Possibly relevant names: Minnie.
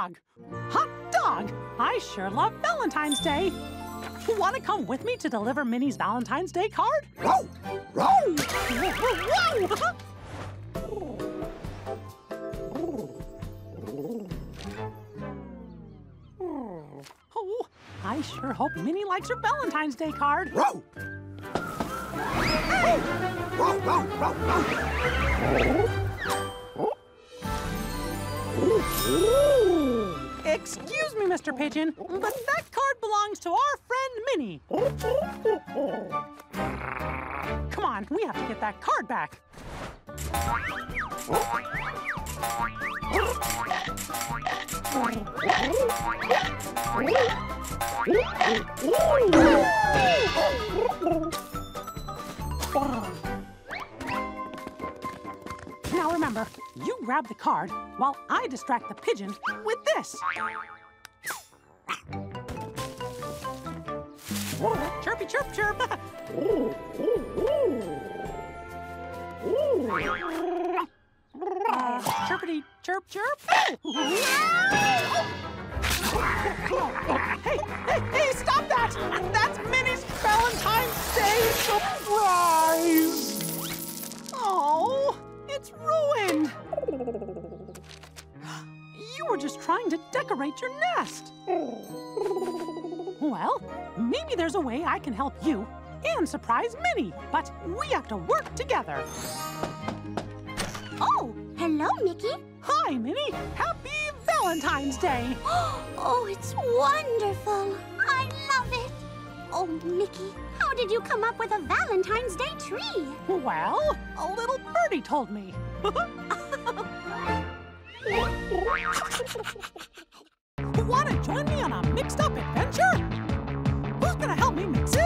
dog! Hot dog! I sure love Valentine's Day! Want to come with me to deliver Minnie's Valentine's Day card? Whoa! Whoa! Whoa! Oh, I sure hope Minnie likes her Valentine's Day card. Whoa! Hey! Whoa, whoa, whoa, whoa. Excuse me, Mr. Pigeon, but that card belongs to our friend Minnie. Come on, we have to get that card back. Now remember, you grab the card while I distract the pigeon with this. Chirpy, chirp, chirp. Chirpity, chirp, chirp. Hey, hey, hey, stop that! That's Minnie's Valentine's Day surprise! Oh, it's ruined! You were just trying to decorate your nest. Well, maybe there's a way I can help you and surprise Minnie, but we have to work together. Oh, hello, Mickey. Hi, Minnie. Happy Valentine's Day. Oh, it's wonderful. I love it. Oh, Mickey, how did you come up with a Valentine's Day tree? Well, a little birdie told me. Want to join me on a mixed-up adventure? Who's going to help me mix it?